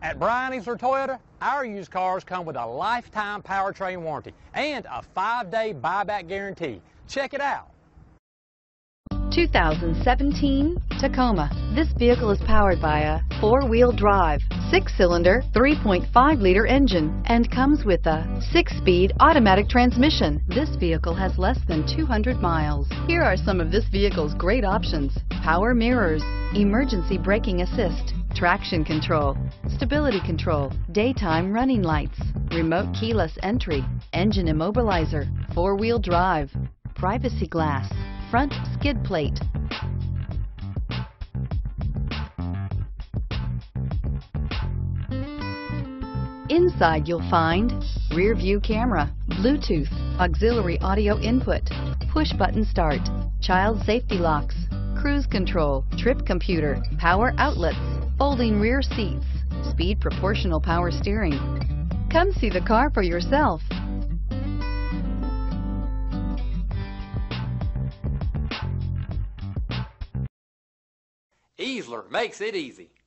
At Bryan Easler Toyota, our used cars come with a lifetime powertrain warranty and a 5-day buyback guarantee. Check it out. 2017 Tacoma. This vehicle is powered by a 4-wheel drive, 6-cylinder, 3.5-liter engine, and comes with a 6-speed automatic transmission. This vehicle has less than 200 miles. Here are some of this vehicle's great options: power mirrors, emergency braking assist, traction control, stability control, daytime running lights, remote keyless entry, engine immobilizer, 4-wheel drive, privacy glass, front skid plate. Inside you'll find rear view camera, Bluetooth, auxiliary audio input, push button start, child safety locks, cruise control, trip computer, power outlets, folding rear seats, speed proportional power steering. Come see the car for yourself. Easler makes it easy.